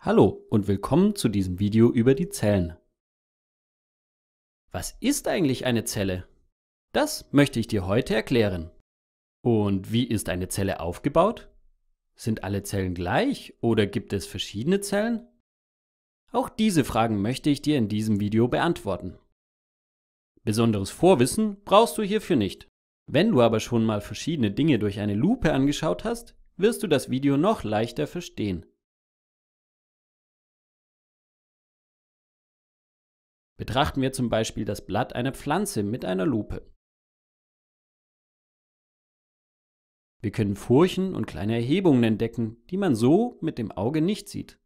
Hallo und willkommen zu diesem Video über die Zellen. Was ist eigentlich eine Zelle? Das möchte ich dir heute erklären. Und wie ist eine Zelle aufgebaut? Sind alle Zellen gleich oder gibt es verschiedene Zellen? Auch diese Fragen möchte ich dir in diesem Video beantworten. Besonderes Vorwissen brauchst du hierfür nicht. Wenn du aber schon mal verschiedene Dinge durch eine Lupe angeschaut hast, wirst du das Video noch leichter verstehen. Betrachten wir zum Beispiel das Blatt einer Pflanze mit einer Lupe. Wir können Furchen und kleine Erhebungen entdecken, die man so mit dem Auge nicht sieht.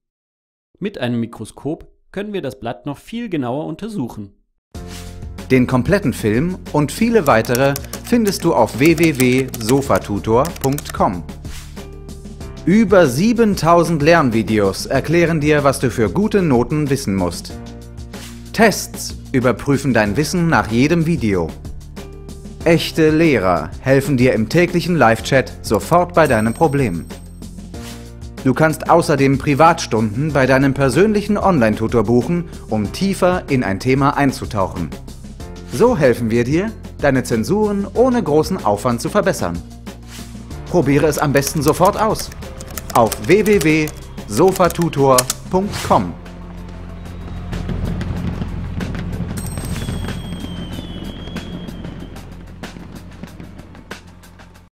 Mit einem Mikroskop können wir das Blatt noch viel genauer untersuchen. Den kompletten Film und viele weitere findest du auf www.sofatutor.com. Über 7000 Lernvideos erklären dir, was du für gute Noten wissen musst. Tests überprüfen dein Wissen nach jedem Video. Echte Lehrer helfen dir im täglichen Live-Chat sofort bei deinen Problemen. Du kannst außerdem Privatstunden bei deinem persönlichen Online-Tutor buchen, um tiefer in ein Thema einzutauchen. So helfen wir dir, deine Zensuren ohne großen Aufwand zu verbessern. Probiere es am besten sofort aus. Auf www.sofatutor.com